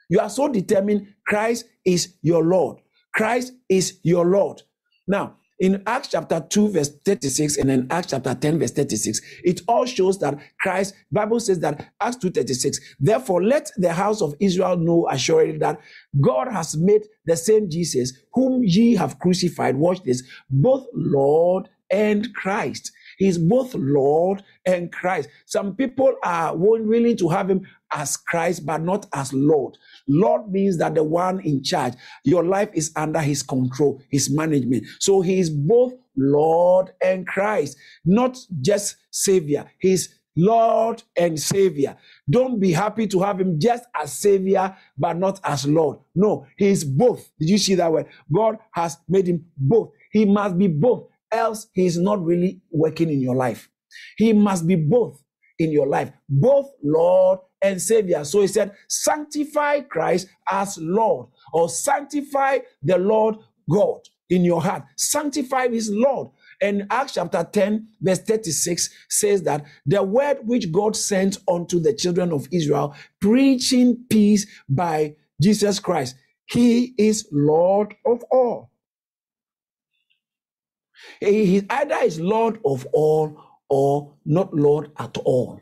You are so determined Christ is your Lord. Christ is your Lord. Now, in Acts chapter 2, verse 36, and then Acts chapter 10, verse 36, it all shows that Christ, Bible says that Acts 2:36, therefore let the house of Israel know assuredly that God has made the same Jesus whom ye have crucified, watch this, both Lord and Christ. He is both Lord and Christ. Some people are willing to have him as Christ, but not as Lord. Lord means that the one in charge. Your life is under his control, his management. So he is both Lord and Christ, not just Savior. He's Lord and Savior. Don't be happy to have him just as Savior, but not as Lord. No, he is both. Did you see that word? God has made him both. He must be both. Else, he is not really working in your life. He must be both in your life, both Lord and Savior. So he said, sanctify Christ as Lord, or sanctify the Lord God in your heart. Sanctify his Lord. And Acts chapter 10, verse 36 says that the word which God sent unto the children of Israel, preaching peace by Jesus Christ. He is Lord of all. He either is Lord of all or not Lord at all.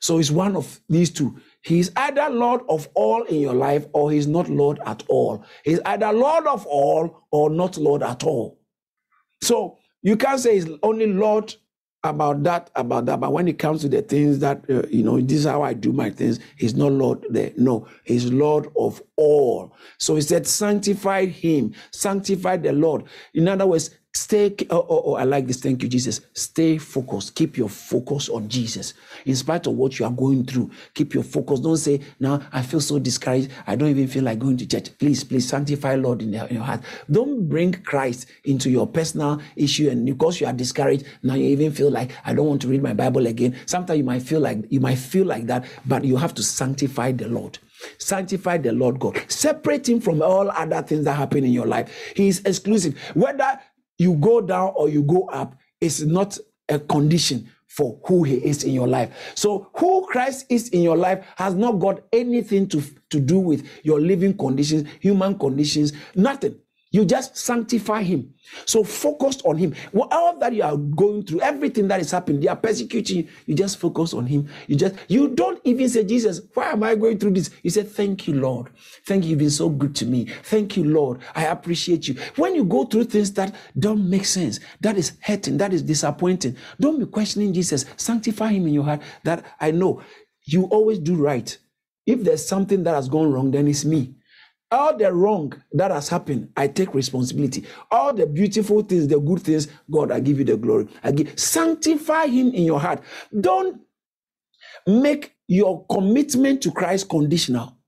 So it's one of these two. He's either Lord of all in your life or he's not Lord at all. He's either Lord of all or not Lord at all. So you can't say he's only Lord about that. But when it comes to the things that, this is how I do my things, he's not Lord there. No, he's Lord of all. So he said, sanctify him, sanctify the Lord. In other words, stay, I like this, thank you, Jesus. Stay focused. Keep your focus on Jesus. In spite of what you are going through, keep your focus. Don't say, now I feel so discouraged, I don't even feel like going to church. Please sanctify Lord in your heart. Don't bring Christ into your personal issue, and because you are discouraged, now you even feel like, I don't want to read my Bible again. Sometimes you might feel like that, but you have to sanctify the Lord. Sanctify the Lord God. Separate him from all other things that happen in your life. He is exclusive. Whether you go down or you go up, it's not a condition for who he is in your life. So who Christ is in your life has not got anything to do with your living conditions, human conditions, nothing. You just sanctify him. So focus on him. All that you are going through, everything that is happening, they are persecuting you. You just focus on him. You don't even say, Jesus, why am I going through this? You say, thank you, Lord. Thank you. You've been so good to me. Thank you, Lord. I appreciate you. When you go through things that don't make sense, that is hurting, that is disappointing, don't be questioning Jesus. Sanctify him in your heart, that I know you always do right. If there's something that has gone wrong, then it's me. All the wrong that has happened, I take responsibility. All the beautiful things, the good things, God, I give you the glory. Sanctify him in your heart. Don't make your commitment to Christ conditional.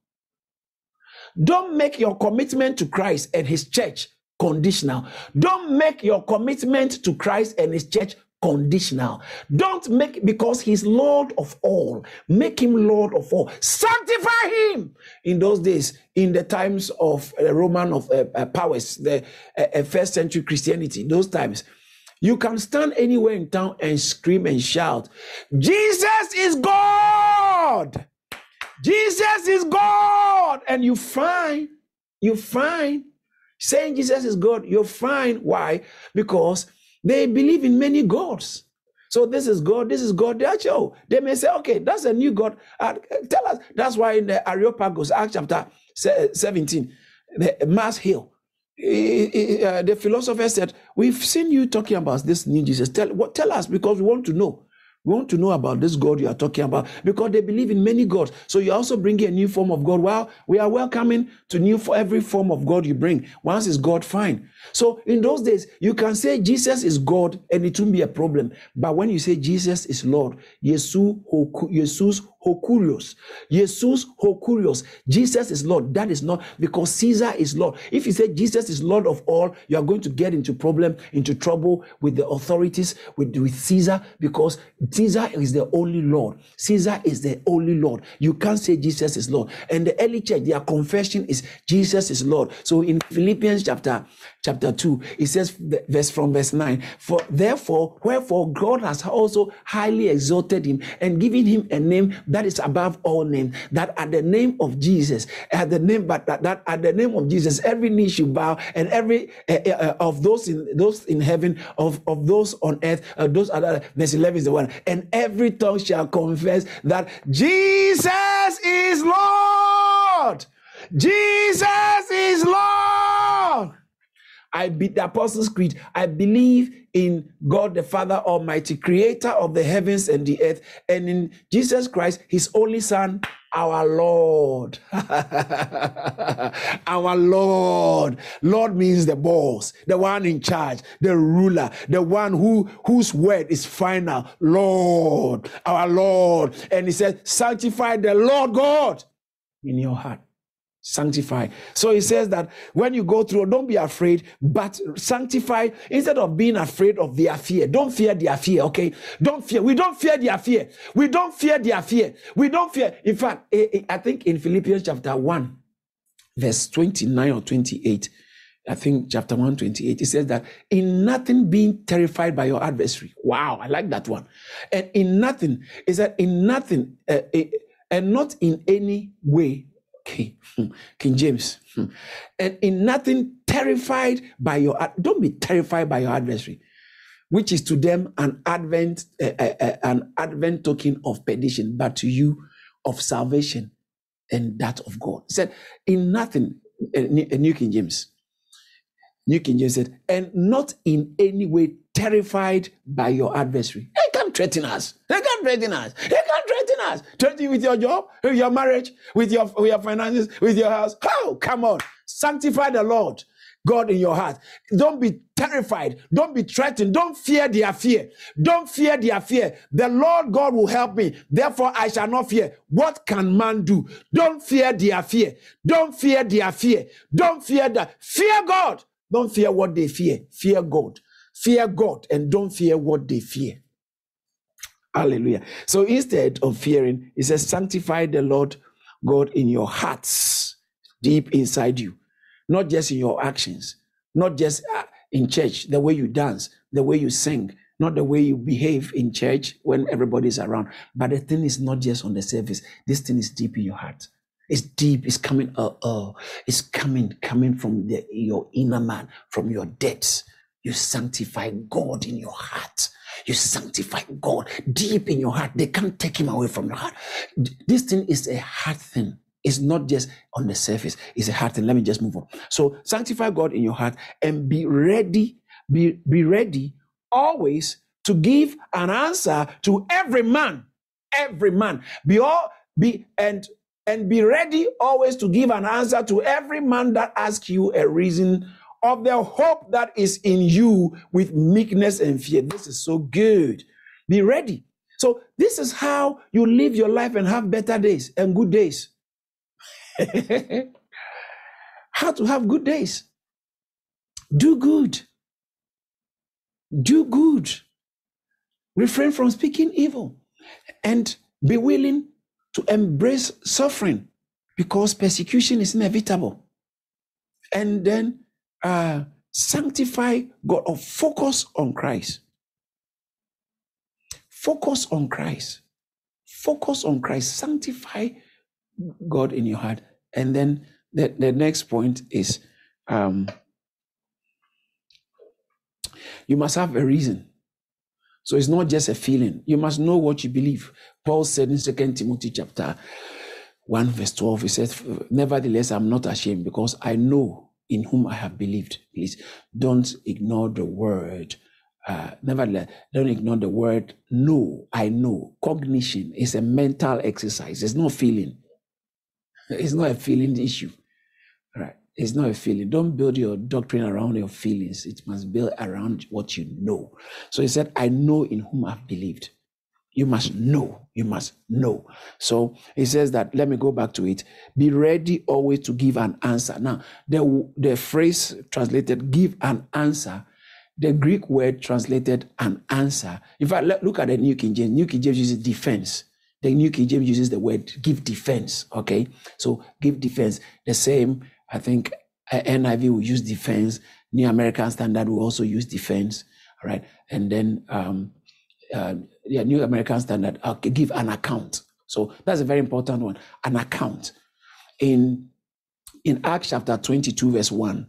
Don't make your commitment to Christ and his church conditional. Don't make your commitment to Christ and his church conditional. Don't make, because he's Lord of all. Make him Lord of all. Sanctify him. In those days, in the times of Roman of powers, the first century Christianity, those times, you can stand anywhere in town and scream and shout, Jesus is God. Jesus is God. And you find saying Jesus is God. You're fine. Why? Because they believe in many gods. So this is God, this is God. They may say, okay, that's a new God. Tell us. That's why in the Areopagus, Acts chapter 17, the Mars Hill, the philosopher said, we've seen you talking about this new Jesus. Tell us, because we want to know. We want to know about this God you are talking about, because they believe in many gods. So you also bring a new form of God. Well, we are welcoming to new for every form of God you bring. Once is God, fine. So in those days, you can say Jesus is God and it won't be a problem. But when you say Jesus is Lord, Jesus Hokurios, Jesus is Lord. That is not, because Caesar is Lord. If you say Jesus is Lord of all, you are going to get into problem, into trouble with the authorities, with Caesar, because Caesar is the only Lord. Caesar is the only Lord. You can't say Jesus is Lord. And the early church, their confession is Jesus is Lord. So in Philippians chapter 2, it says from verse 9, wherefore God has also highly exalted him and given him a name that is above all names, that at the name of Jesus, every knee should bow, and every of those in heaven, of those on earth, those other, verse 11 is the one, and every tongue shall confess that Jesus is Lord. Jesus is Lord. The Apostles' Creed, I believe in God the Father Almighty, creator of the heavens and the earth, and in Jesus Christ, his only Son, our Lord. Our Lord. Lord means the boss, the one in charge, the ruler, the one whose word is final. Lord, our Lord. And he says, sanctify the Lord God in your heart. Sanctify. So he says that when you go through, don't be afraid, but sanctify. Instead of being afraid of their fear, don't fear their fear, okay? Don't fear. We don't fear their fear. We don't fear their fear. We don't fear. In fact, I think in Philippians chapter 1, verse 29 or 28, I think chapter 1, 28, it says that in nothing being terrified by your adversary. Wow, I like that one. And in nothing, it said in nothing, and not in any way, okay. King James, and in nothing terrified by your, don't be terrified by your adversary, which is to them an advent token of perdition, but to you of salvation and that of God. It said in nothing, New King James said, and not in any way terrified by your adversary. They can't threaten us. They can't threaten us. They can't threaten us. Threaten you with your job, with your marriage, with your finances, with your house. Oh, come on. Sanctify the Lord God in your heart. Don't be terrified. Don't be threatened. Don't fear their fear. Don't fear their fear. The Lord God will help me. Therefore, I shall not fear. What can man do? Don't fear their fear. Don't fear their fear. Don't fear that. Fear God. Don't fear what they fear. Fear God. Fear God and don't fear what they fear. Hallelujah. So instead of fearing, it says, sanctify the Lord God in your hearts, deep inside you, not just in your actions, not just in church, the way you dance, the way you sing, not the way you behave in church when everybody's around. But the thing is not just on the surface. This thing is deep in your heart. It's deep. It's coming. It's coming from your inner man, from your depths. You sanctify God in your heart. You sanctify God deep in your heart. They can't take him away from your heart. This thing is a heart thing. It's not just on the surface. It's a heart thing. Let me just move on. So sanctify God in your heart and be ready. Be ready always to give an answer to every man. Every man. Be ready always to give an answer to every man that asks you a reason of the hope that is in you with meekness and fear. This is so good. Be ready. So this is how you live your life and have better days and good days. How to have good days. Do good. Do good. Refrain from speaking evil. And be willing to embrace suffering, because persecution is inevitable. And then sanctify God, or focus on Christ. Focus on Christ. Focus on Christ. Sanctify God in your heart. And then the next point is you must have a reason. So it's not just a feeling. You must know what you believe. Paul said in 2 Timothy chapter 1, verse 12, he says, nevertheless, I'm not ashamed, because I know in whom I have believed. Please don't ignore the word. Nevertheless, don't ignore the word. No, I know. Cognition is a mental exercise. It's not feeling. It's not a feeling issue. All right. It's not a feeling. Don't build your doctrine around your feelings. It must build around what you know. So he said, I know in whom I've believed. You must know. You must know. So he says that, let me go back to it. Be ready always to give an answer. Now, the phrase translated give an answer, the Greek word translated an answer. In fact, look at the New King James. New King James uses defense. The New King James uses the word give defense. Okay? So give defense. The same, I think NIV will use defense. New American Standard will also use defense. All right. And then New American Standard, give an account. So that's a very important one. An account. In Acts chapter 22, verse 1,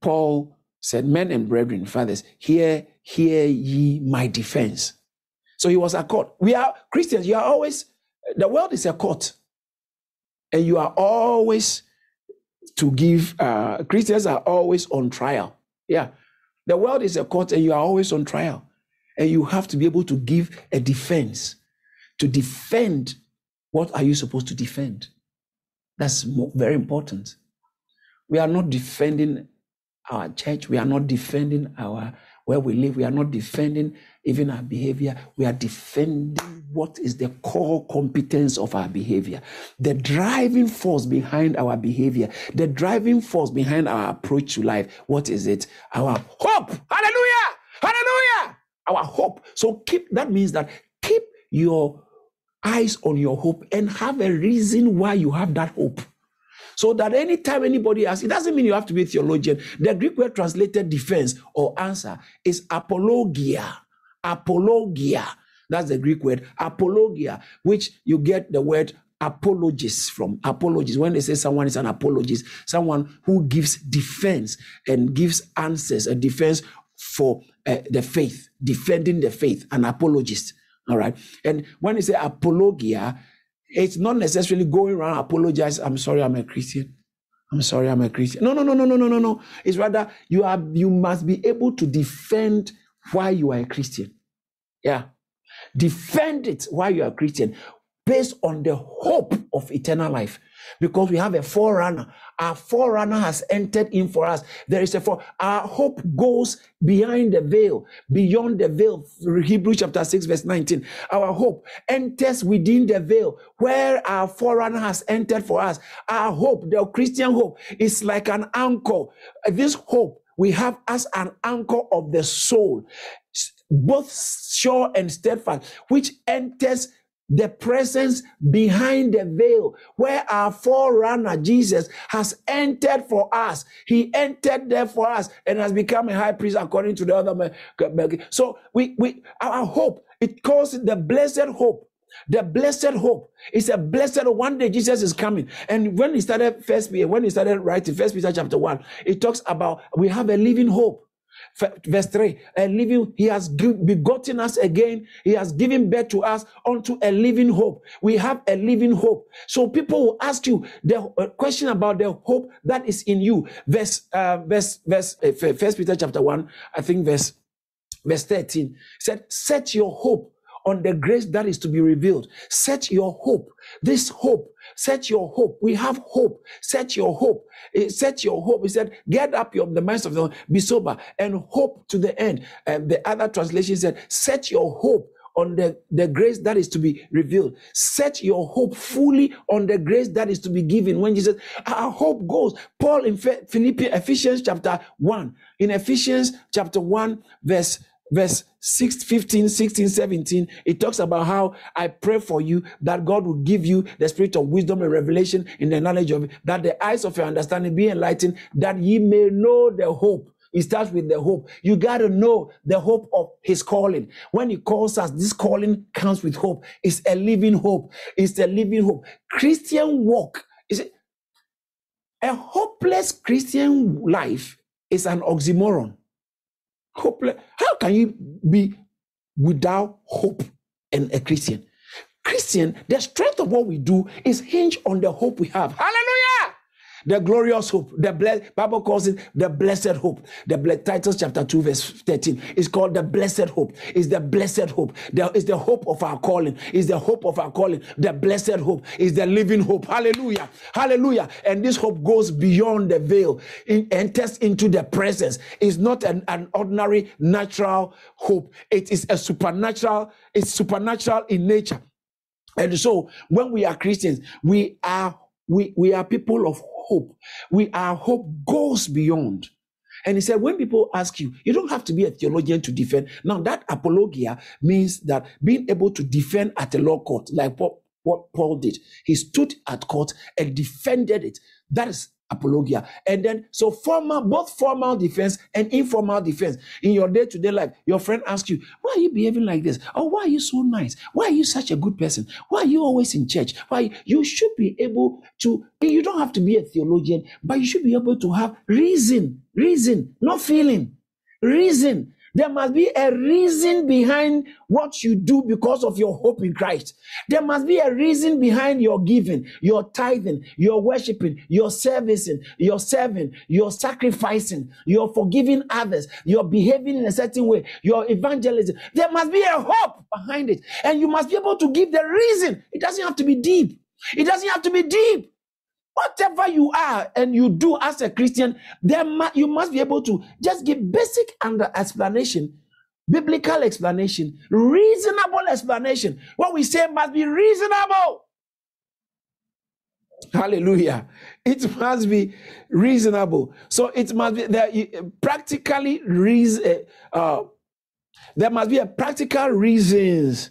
Paul said, men and brethren, fathers, hear ye my defense. So he was a court. We are Christians. You are always, the world is a court. And you are always to give, Christians are always on trial. Yeah. The world is a court and you are always on trial. And you have to be able to give a defense. To defend, what are you supposed to defend? That's very important. We are not defending our church. We are not defending where we live. We are not defending even our behavior. We are defending what is the core competence of our behavior. The driving force behind our behavior. The driving force behind our approach to life. What is it? Our hope. Hallelujah! Hallelujah! Our hope. So keep your eyes on your hope and have a reason why you have that hope. So that anytime anybody asks, it doesn't mean you have to be a theologian. The Greek word translated defense or answer is apologia. Apologia. That's the Greek word. Apologia, which you get the word apologist from. Apologist. When they say someone is an apologist, someone who gives defense and gives answers, a defense for the faith, defending the faith, an apologist. All right. And when you say apologia, it's not necessarily going around apologize. I'm sorry, I'm a Christian. I'm sorry, I'm a Christian. No. It's rather you must be able to defend why you are a Christian. Yeah. Defend it why you are a Christian, based on the hope of eternal life. Because we have a forerunner. Our forerunner has entered in for us. There is our hope goes behind the veil, beyond the veil. Hebrews chapter 6, verse 19. Our hope enters within the veil where our forerunner has entered for us. Our hope, the Christian hope, is like an anchor. This hope we have as an anchor of the soul, both sure and steadfast, which enters the presence behind the veil where our forerunner Jesus has entered for us. He entered there for us and has become a high priest according to the other man. So our hope, it calls it the blessed hope. The blessed hope is a blessed one day Jesus is coming. And when he started writing 1 Peter chapter 1, it talks about we have a living hope. Verse 3, a living, he has begotten us again. He has given birth to us unto a living hope. We have a living hope. So people will ask you the question about the hope that is in you. Verse 1 Peter chapter 1, I think verse 13, said, set your hope on the grace that is to be revealed. Set your hope. This hope. Set your hope. We have hope. Set your hope. Set your hope. He said, get up the minds of the Lord, be sober, and hope to the end. And the other translation said, set your hope on the grace that is to be revealed. Set your hope fully on the grace that is to be given. When Jesus, our hope goes. Paul in Ephesians chapter 1. In Ephesians chapter 1, verse 6, 15, 16, 17, it talks about how I pray for you that God will give you the spirit of wisdom and revelation in the knowledge of it, that the eyes of your understanding be enlightened, that ye may know the hope. It starts with the hope. You got to know the hope of his calling. When he calls us, this calling comes with hope. It's a living hope. It's a living hope. Christian walk. A hopeless Christian life is an oxymoron. Hopeless. How can you be without hope and a Christian? Christian, the strength of what we do is hinged on the hope we have. Hallelujah! The glorious hope. The Bible calls it the blessed hope. Titus chapter 2 verse 13 is called the blessed hope. It's the blessed hope. It's the hope of our calling. It's the hope of our calling. The blessed hope is the living hope. Hallelujah. Hallelujah. And this hope goes beyond the veil. It enters into the presence. It's not an ordinary natural hope. It is a supernatural. It's supernatural in nature. And so when we are Christians, we are people of hope. Our hope goes beyond. And he said, when people ask you, you don't have to be a theologian to defend. Now, that apologia means that being able to defend at a law court, like what Paul did. He stood at court and defended it. That is apologia. And then, so both formal defense and informal defense. In your day-to-day life, your friend asks you, why are you behaving like this? Oh, why are you so nice? Why are you such a good person? Why are you always in church? Why? You should be able to, you don't have to be a theologian, but you should be able to have reason, not feeling, reason. There must be a reason behind what you do because of your hope in Christ. There must be a reason behind your giving, your tithing, your worshiping, your servicing, your serving, your sacrificing, your forgiving others, your behaving in a certain way, your evangelism. There must be a hope behind it. And you must be able to give the reason. It doesn't have to be deep. It doesn't have to be deep. Whatever you are and you do as a Christian, you must be able to just give basic explanation, biblical explanation, reasonable explanation. What we say must be reasonable. Hallelujah. It must be reasonable. So it must be there must be a practical reasons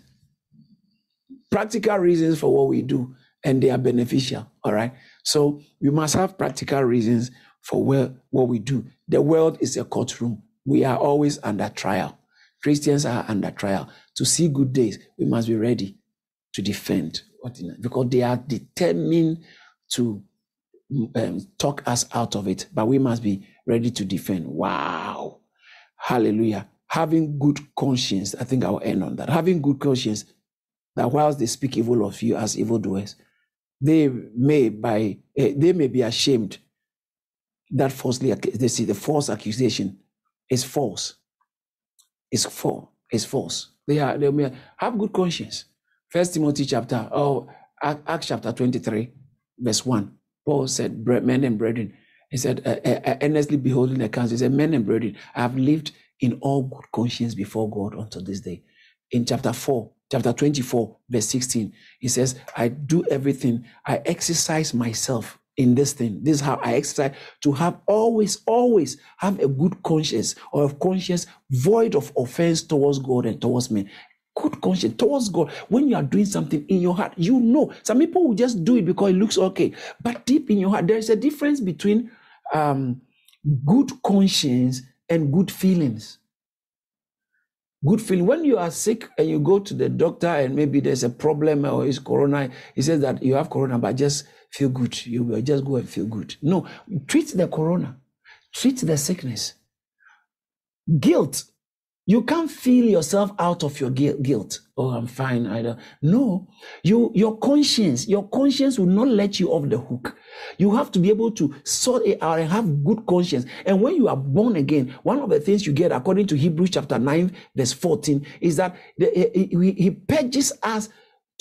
for what we do, and they are beneficial. All right. So we must have practical reasons for what we do. The world is a courtroom. We are always under trial. Christians are under trial. To see good days, we must be ready to defend, because they are determined to talk us out of it. But we must be ready to defend. Wow. Hallelujah. Having good conscience. I think I'll end on that. Having good conscience, that whilst they speak evil of you as evildoers, they may be ashamed that falsely they see the false accusation is false. It's false. They may have good conscience. Acts chapter 23, verse 1. Paul said, men and brethren, he said, earnestly beholding the counsel, he said, men and brethren, I have lived in all good conscience before God unto this day. In chapter 24, verse 16, he says, I do everything. I exercise myself in this thing. This is how I exercise to have always have a good conscience, or a conscience void of offense towards God and towards men. good conscience towards God. When you are doing something in your heart, you know. Some people will just do it because it looks okay. But deep in your heart, there is a difference between good conscience and good feelings. Good feeling. When you are sick and you go to the doctor and maybe there's a problem or it's corona, he says that you have corona, but just feel good. You will just go and feel good. No, treat the corona. Treat the sickness. Guilt. You can't feel yourself out of your guilt. Oh, I'm fine. I don't. No, your conscience will not let you off the hook. You have to be able to sort it out and have good conscience. And when you are born again, one of the things you get, according to Hebrews chapter 9, verse 14, is that he purges us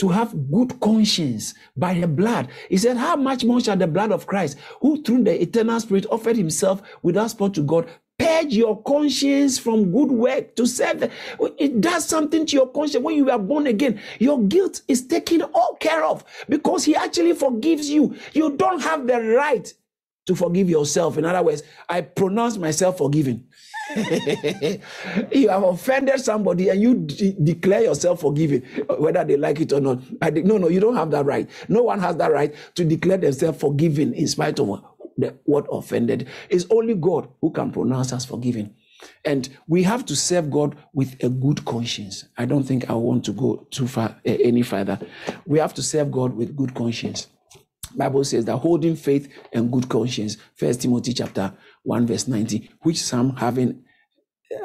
to have good conscience by the blood. He said, how much more shall the blood of Christ, who through the eternal Spirit offered himself without spot to God, purge your conscience from good work to serve. It does something to your conscience. When you are born again, your guilt is taken all care of because he actually forgives you. You don't have the right to forgive yourself. In other words, I pronounce myself forgiven. You have offended somebody and you declare yourself forgiven, whether they like it or not. No, you don't have that right. No one has that right to declare themselves forgiven in spite of what offended. Is only God who can pronounce us forgiven. And we have to serve God with a good conscience. I don't think I want to go too far any further. We have to serve God with good conscience. Bible says that holding faith and good conscience, 1 Timothy chapter 1, verse 19, which some having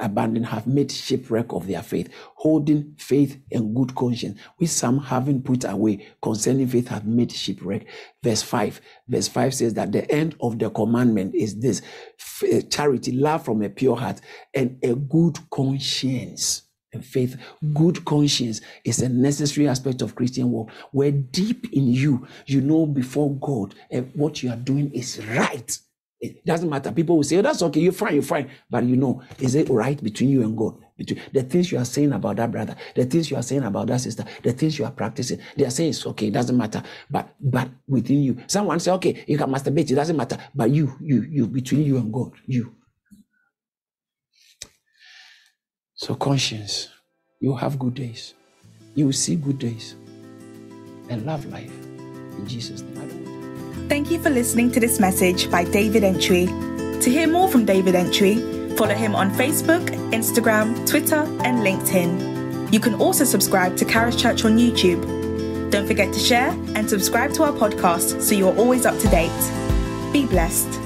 abandoned have made shipwreck of their faith. Holding faith and good conscience, which some having put away, concerning faith have made shipwreck. Verse 5 says that the end of the commandment is this: charity, love from a pure heart, and a good conscience. And faith, good conscience is a necessary aspect of Christian walk, where deep in you know before God what you are doing is right. It doesn't matter. People will say, oh, that's okay, you're fine. But you know, is it right between you and God? Between the things you are saying about that brother, the things you are saying about that sister, the things you are practicing, they are saying it's okay, it doesn't matter. But within you, someone say, okay, you can masturbate, it doesn't matter. But you between you and God, you. So conscience, you have good days. You will see good days and love life in Jesus' name. Thank you for listening to this message by David Antwi. To hear more from David Antwi, follow him on Facebook, Instagram, Twitter, and LinkedIn. You can also subscribe to Kharis Church on YouTube. Don't forget to share and subscribe to our podcast so you're always up to date. Be blessed.